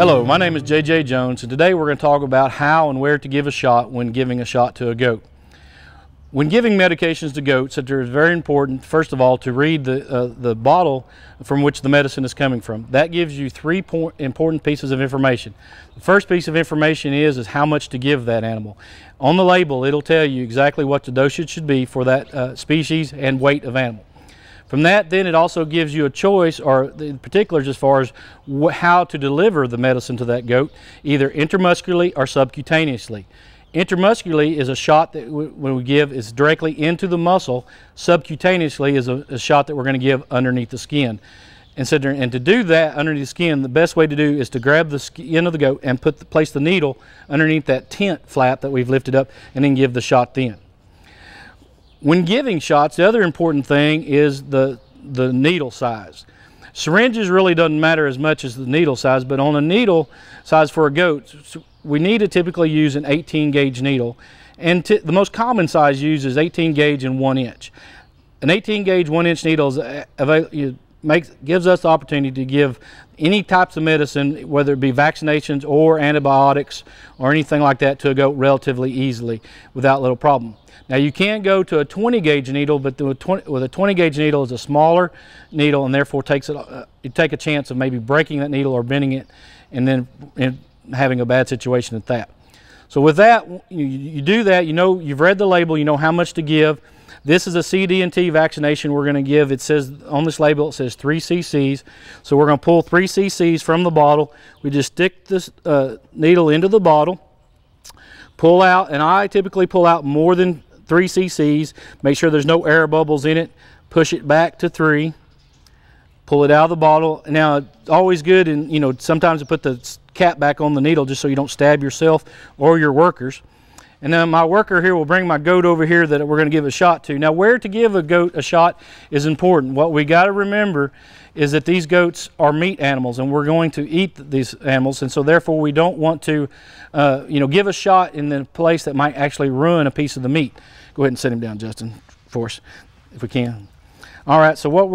Hello, my name is JJ Jones, and today we're going to talk about how and where to give a shot when giving a shot to a goat. When giving medications to goats, it is very important, first of all, to read the bottle from which the medicine is coming from. That gives you three important pieces of information. The first piece of information is how much to give that animal. On the label, it'll tell you exactly what the dosage should be for that species and weight of animal. From that, then it also gives you a choice or the particulars as far as how to deliver the medicine to that goat, either intramuscularly or subcutaneously. Intramuscularly is a shot that when we give is directly into the muscle. Subcutaneously is a shot that we're going to give underneath the skin. And to do that underneath the skin, the best way to do is to grab the skin of the goat and place the needle underneath that tent flap that we've lifted up and then give the shot then. When giving shots, the other important thing is the needle size. Syringes really doesn't matter as much as the needle size, but on a needle size for a goat, we need to typically use an 18 gauge needle. And the most common size used is 18 gauge and 1 inch. An 18 gauge 1 inch needle gives us the opportunity to give any types of medicine, whether it be vaccinations or antibiotics or anything like that, to a goat relatively easily without little problem. Now you can go to a 20 gauge needle, but with a 20 gauge needle is a smaller needle and therefore you take a chance of maybe breaking that needle or bending it and then having a bad situation at that. So with that, you do that, you've read the label, you know how much to give. This is a CD&T vaccination we're going to give. It says on this label, it says 3 cc's. So we're going to pull 3 cc's from the bottle. We just stick this needle into the bottle, pull out, and I typically pull out more than 3 cc's. Make sure there's no air bubbles in it. Push it back to 3. Pull it out of the bottle. Now, it's always good, and sometimes to put the cap back on the needle just so you don't stab yourself or your workers. And then my worker here will bring my goat over here that we're going to give a shot to. Now, where to give a goat a shot is important. What we got to remember is that these goats are meat animals, and we're going to eat these animals, and so therefore we don't want to, give a shot in the place that might actually ruin a piece of the meat. Go ahead and sit him down, Justin, for us, if we can. All right. So what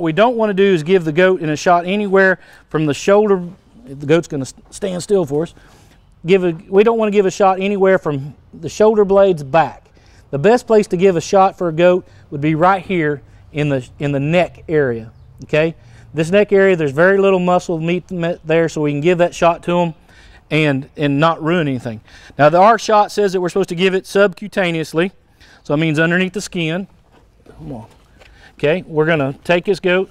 we don't want to do is give the goat a shot anywhere from the shoulder. The goat's going to stand still for us. We don't want to give a shot anywhere from the shoulder blades back. The best place to give a shot for a goat would be right here in the neck area. Okay, this neck area, there's very little muscle meat there, so we can give that shot to them and not ruin anything. Now our shot says that we're supposed to give it subcutaneously, so it means underneath the skin. Come on. Okay, we're gonna take this goat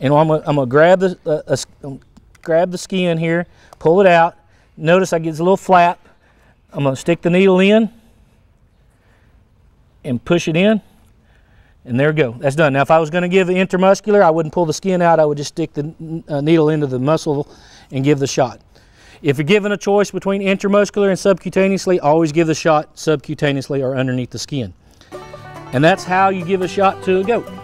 and I'm gonna grab the grab the skin here, pull it out. Notice I get this little flap. I'm going to stick the needle in and push it in, and there we go. That's done. Now, if I was going to give the intramuscular, I wouldn't pull the skin out. I would just stick the needle into the muscle and give the shot. If you're given a choice between intramuscular and subcutaneously, always give the shot subcutaneously or underneath the skin. And that's how you give a shot to a goat.